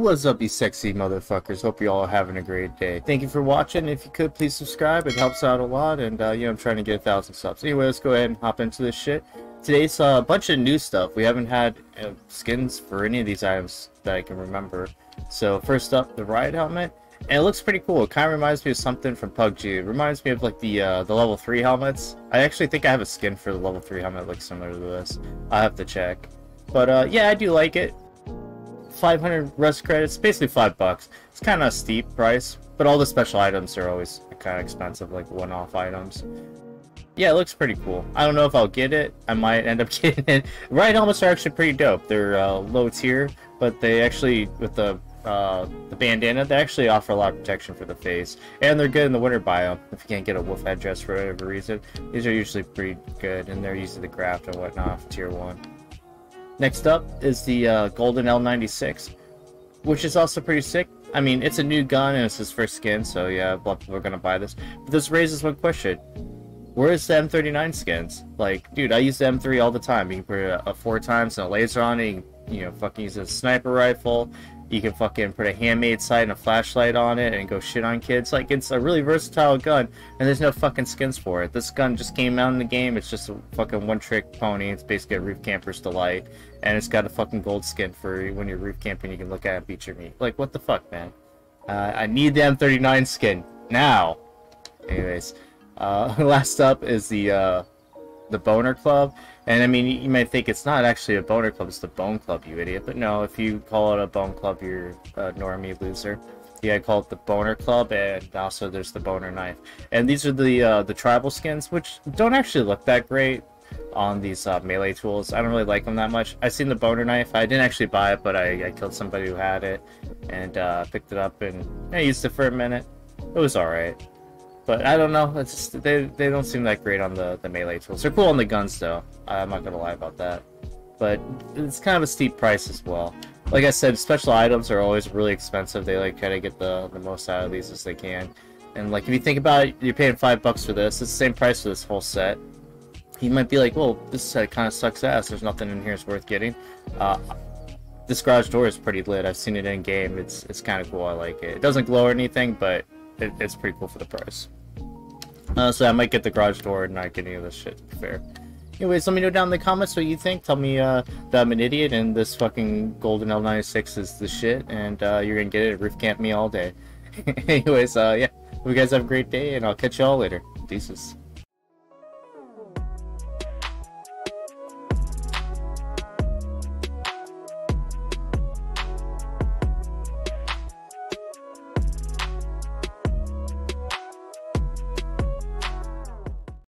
What's up, you sexy motherfuckers? Hope you all are having a great day. Thank you for watching. If you could, please subscribe. It helps out a lot, and you know, I'm trying to get 1,000 subs. Anyway, let's go ahead and hop into this shit. Today's a bunch of new stuff. We haven't had skins for any of these items that I can remember. So first up, the riot helmet, and it looks pretty cool. It kind of reminds me of something from PUBG. It reminds me of like the level 3 helmets. I actually think I have a skin for the level 3 helmet that looks similar to this. I'll have to check, but yeah, I do like it. 500 rust credits, basically $5. It's kind of a steep price, but all the special items are always kind of expensive, like one-off items. Yeah, it looks pretty cool. I don't know if I'll get it. I might end up getting it. Riot helmets are actually pretty dope. They're low tier, but they actually, with the bandana, they actually offer a lot of protection for the face, and they're good in the winter biome if you can't get a wolf headdress for whatever reason. These are usually pretty good, and they're usually the craft and whatnot for tier 1. Next up is the golden L96, which is also pretty sick. I mean, it's a new gun and it's his first skin, so yeah, a lot of people are gonna buy this. But this raises one question: where is the M39 skins? Like, dude, I use the M3 all the time. You can put a 4x and a laser on it. You can, you know, fucking use a sniper rifle. You can fucking put a handmade sight and a flashlight on it and go shit on kids. Like, it's a really versatile gun, and there's no fucking skins for it. This gun just came out in the game. It's just a fucking one-trick pony. It's basically a roof camper's delight, and it's got a fucking gold skin for when you're roof camping. You can look at it and beat your meat. Like, what the fuck, man? I need the M39 skin now. Anyways, last up is the Boner Club. And I mean, you might think it's not actually a Boner Club, it's the Bone Club, you idiot. But no, if you call it a Bone Club, you're a normie loser. Yeah, I call it the Boner Club, and also there's the Boner Knife. And these are the tribal skins, which don't actually look that great on these melee tools. I don't really like them that much. I've seen the Boner Knife. I didn't actually buy it, but I killed somebody who had it, and picked it up, and I used it for a minute. It was alright. But I don't know, it's just, they don't seem that great on the melee tools. They're cool on the guns though, I'm not gonna lie about that. But it's kind of a steep price as well. Like I said, special items are always really expensive. They like kind of get the most out of these as they can. And like, if you think about it, you're paying $5 for this. It's the same price for this whole set. You might be like, well, this set kind of sucks ass. There's nothing in here that's worth getting. This garage door is pretty lit. I've seen it in game. It's kind of cool. I like it. It doesn't glow or anything, but it's pretty cool for the price. Honestly, I might get the garage door and not get any of this shit, to be fair. Anyways, let me know down in the comments what you think. Tell me that I'm an idiot and this fucking golden L96 is the shit, and you're gonna get it roof camp me all day. Anyways, yeah, hope you guys have a great day, and I'll catch y'all later. Deuces.